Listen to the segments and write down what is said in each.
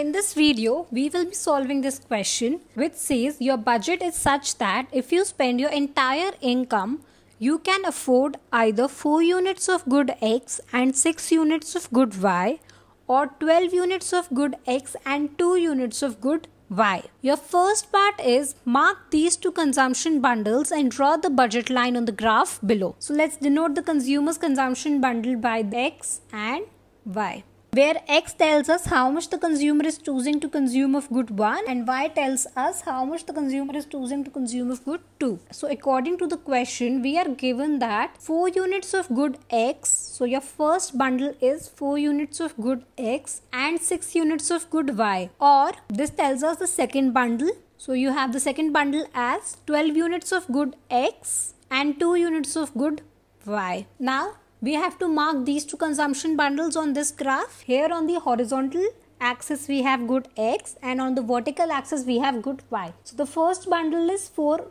In this video, we will be solving this question which says your budget is such that if you spend your entire income, you can afford either 4 units of good X and 6 units of good Y, or 12 units of good X and 2 units of good Y. Your first part is mark these two consumption bundles and draw the budget line on the graph below. So let's denote the consumer's consumption bundle by X and Y, where X tells us how much the consumer is choosing to consume of good 1 and Y tells us how much the consumer is choosing to consume of good 2. So according to the question, we are given that 4 units of good X, so your first bundle is 4 units of good X and 6 units of good Y, or this tells us the second bundle. So you have the second bundle as 12 units of good X and 2 units of good Y. Now, we have to mark these two consumption bundles on this graph. Here on the horizontal axis we have good X and on the vertical axis we have good Y. So the first bundle is 4,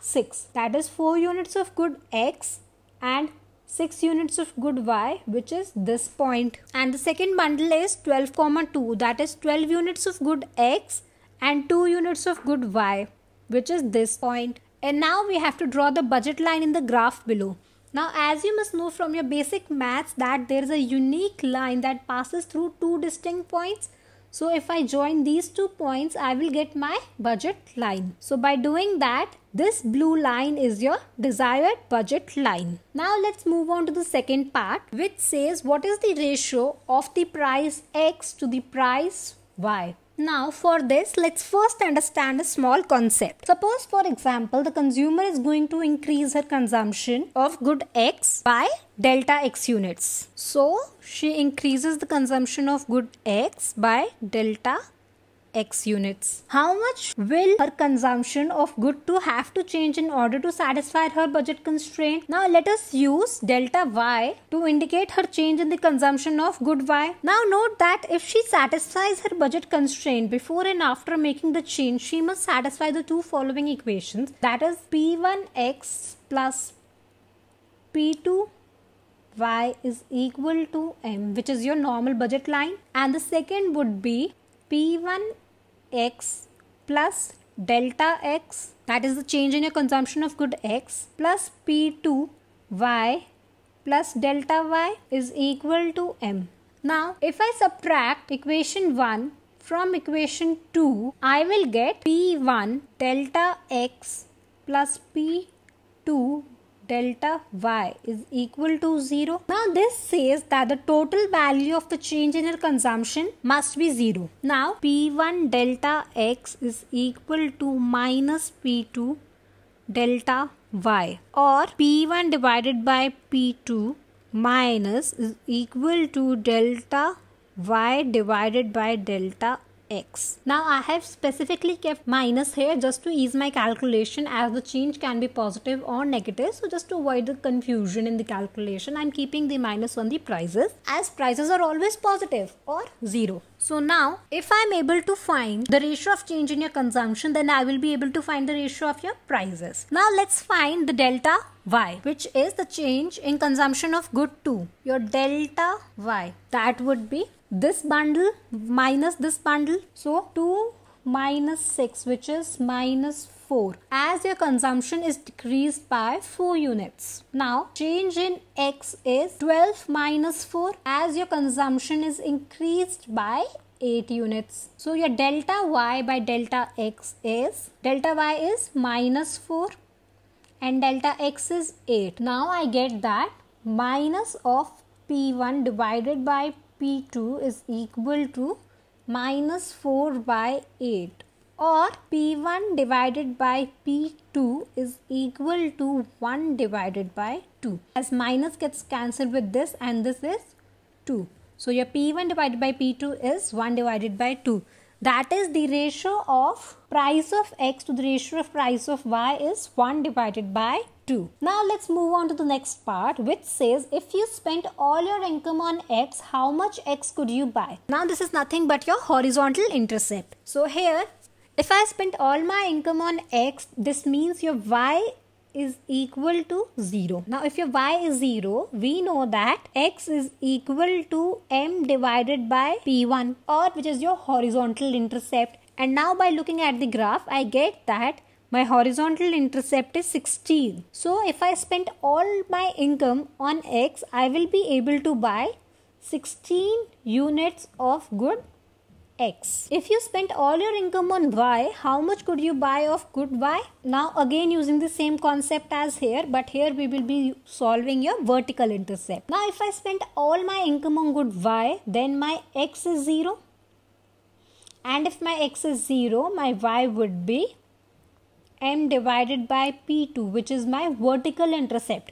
6. That is 4 units of good X and 6 units of good Y, which is this point. And the second bundle is 12, 2. That is 12 units of good X and 2 units of good Y, which is this point. And now we have to draw the budget line in the graph below. Now, as you must know from your basic maths that there is a unique line that passes through two distinct points. So if I join these two points, I will get my budget line. So by doing that, this blue line is your desired budget line. Now let's move on to the second part, which says what is the ratio of the price X to the price Y. Now for this, let's first understand a small concept. Suppose, for example, the consumer is going to increase her consumption of good X by delta X units. So she increases the consumption of good X by delta X units. How much will her consumption of good 2 have to change in order to satisfy her budget constraint? Now let us use delta Y to indicate her change in the consumption of good Y. Now note that if she satisfies her budget constraint before and after making the change, she must satisfy the two following equations, that is P1X plus P2 Y is equal to M, which is your normal budget line, and the second would be P1X plus delta X, that is the change in your consumption of good X, plus P2Y plus delta Y is equal to M. Now, if I subtract equation 1 from equation 2, I will get P1 delta X plus P2 delta Y is equal to 0. Now this says that the total value of the change in your consumption must be 0. Now P1 delta X is equal to minus P2 delta Y, or P1 divided by P2 minus is equal to delta Y divided by delta X. Now I have specifically kept minus here just to ease my calculation, as the change can be positive or negative. So just to avoid the confusion in the calculation, I am keeping the minus on the prices, as prices are always positive or 0. So now if I am able to find the ratio of change in your consumption, then I will be able to find the ratio of your prices. Now let's find the delta Y, which is the change in consumption of good 2. Your delta Y, that would be this bundle minus this bundle. So 2 minus 6, which is minus 4, as your consumption is decreased by 4 units. Now change in X is 12 minus 4, as your consumption is increased by 8 units. So your delta Y by delta X is, delta Y is minus 4 and delta X is 8. Now I get that minus of P1 divided by P2 is equal to minus 4 by 8, or P1 divided by P2 is equal to 1 divided by 2, as minus gets cancelled with this and this is 2. So your P1 divided by P2 is 1 divided by 2. That is the ratio of price of X to the ratio of price of Y is 1 divided by 2. Now let's move on to the next part, which says if you spent all your income on X, how much X could you buy? Now this is nothing but your horizontal intercept. So here, if I spent all my income on X, this means your Y is equal to 0. Now if your y is 0, we know that x is equal to m divided by p1, or which is your horizontal intercept. And now by looking at the graph, I get that my horizontal intercept is 16. So if I spent all my income on x, I will be able to buy 16 units of good X. If you spent all your income on Y, how much could you buy of good Y? Now again using the same concept as here, but here we will be solving your vertical intercept. Now if I spent all my income on good Y, then my X is 0. And if my X is 0, my Y would be M divided by P2, which is my vertical intercept.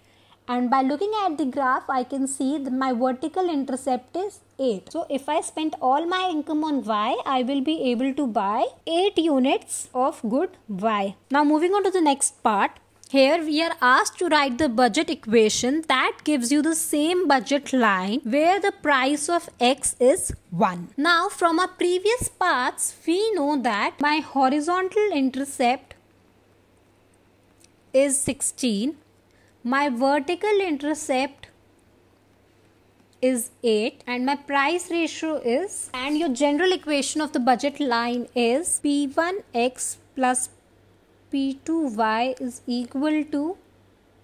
And by looking at the graph, I can see that my vertical intercept is 8. So if I spent all my income on Y, I will be able to buy 8 units of good Y. Now moving on to the next part. Here we are asked to write the budget equation that gives you the same budget line where the price of X is 1. Now from our previous parts, we know that my horizontal intercept is 16. My vertical intercept is 8 and my price ratio is, and your general equation of the budget line is P1x plus P2y is equal to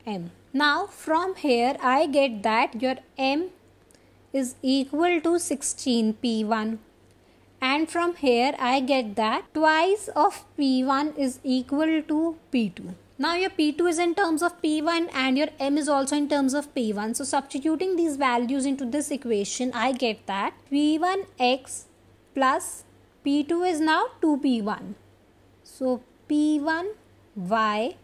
M. Now from here I get that your M is equal to 16 P1, and from here I get that twice of P1 is equal to P2. Now your P2 is in terms of P1 and your M is also in terms of P1. So substituting these values into this equation, I get that P1x plus P2 is now 2P1. So P1y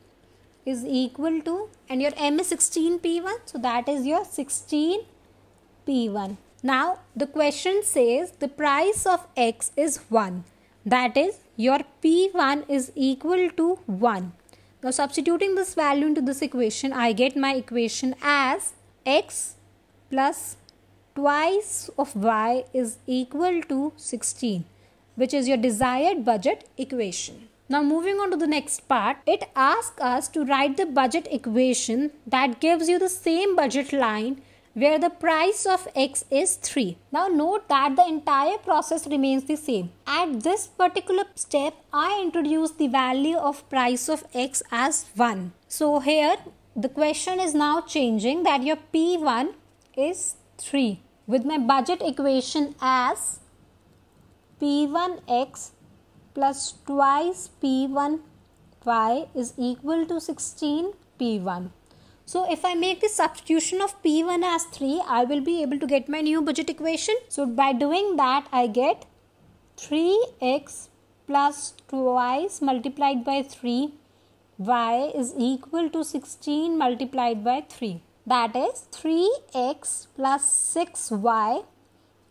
is equal to, and your M is 16P1. So that is your 16P1. Now the question says the price of X is 1. That is your P1 is equal to 1. Now substituting this value into this equation, I get my equation as X plus twice of Y is equal to 16, which is your desired budget equation. Now moving on to the next part, it asks us to write the budget equation that gives you the same budget line where the price of X is 3. Now note that the entire process remains the same. At this particular step, I introduce the value of price of X as 1. So here the question is now changing that your P1 is 3 with my budget equation as P1x plus twice P1y is equal to 16 P1. So if I make the substitution of P1 as 3, I will be able to get my new budget equation. So by doing that, I get 3x plus twice multiplied by 3y is equal to 16 multiplied by 3. That is 3x plus 6y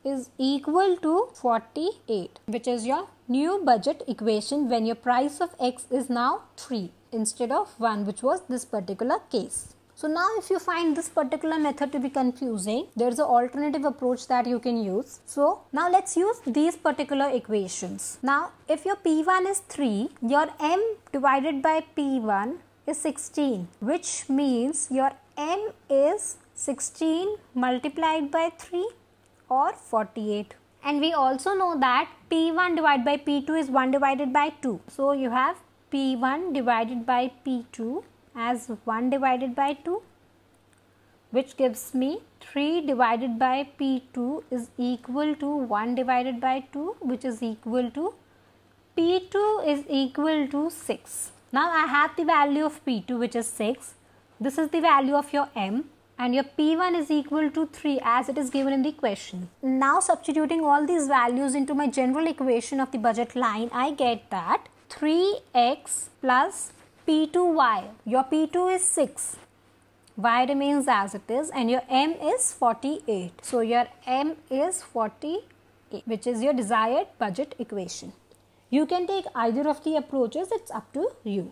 is equal to 48, which is your new budget equation when your price of X is now 3 instead of 1, which was this particular case. So now if you find this particular method to be confusing, there is an alternative approach that you can use. So now let's use these particular equations. Now if your P1 is 3, your M divided by P1 is 16, which means your M is 16 multiplied by 3 or 48. And we also know that P1 divided by P2 is 1 divided by 2. So you have P1 divided by P2 as 1 divided by 2, which gives me 3 divided by P2 is equal to 1 divided by 2, which is equal to P2 is equal to 6. Now I have the value of P2, which is 6. This is the value of your M, and your P1 is equal to 3 as it is given in the question. Now substituting all these values into my general equation of the budget line, I get that 3x plus P2y. Your P2 is 6, y remains as it is, and your M is 48. So your M is 48, which is your desired budget equation. You can take either of the approaches, it's up to you.